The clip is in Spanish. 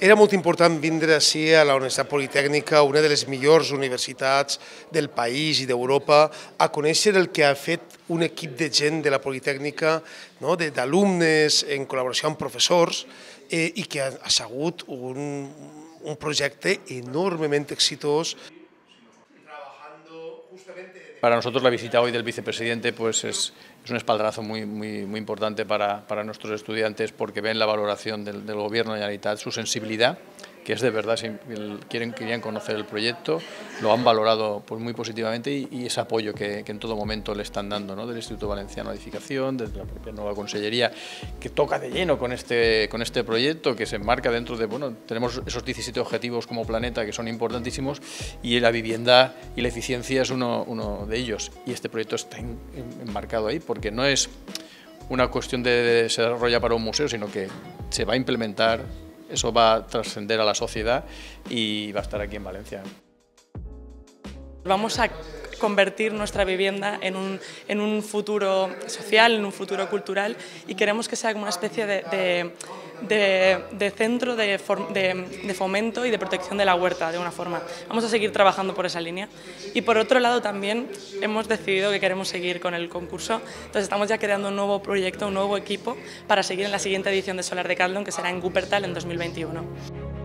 Era molt important vindre ací a la Universitat Politècnica, una de les millors universitats del país i d'Europa, a conèixer el que ha fet un equip de gent de la Politècnica, d'alumnes en col·laboració amb professors, i que ha sigut un projecte enormement exitós. Para nosotros la visita hoy del vicepresidente pues es un espaldarazo muy importante para nuestros estudiantes, porque ven la valoración del Gobierno de la Generalitat, su sensibilidad, que es de verdad, querían conocer el proyecto, lo han valorado pues muy positivamente, y ese apoyo que en todo momento le están dando, ¿no?, del Instituto Valenciano de Edificación, desde la propia nueva consellería, que toca de lleno con este proyecto, que se enmarca dentro de, bueno, tenemos esos 17 objetivos como planeta que son importantísimos, y la vivienda y la eficiencia es uno de ellos, y este proyecto está enmarcado ahí, porque no es una cuestión de se desarrolla para un museo, sino que se va a implementar. Eso va a trascender a la sociedad y va a estar aquí en Valencia. Vamos a convertir nuestra vivienda en un futuro social, en un futuro cultural, y queremos que sea como una especie de centro de fomento y de protección de la huerta, de una forma. Vamos a seguir trabajando por esa línea, y por otro lado también hemos decidido que queremos seguir con el concurso, entonces estamos ya creando un nuevo proyecto, un nuevo equipo para seguir en la siguiente edición de Solar Decathlon, que será en Guppertal en 2021.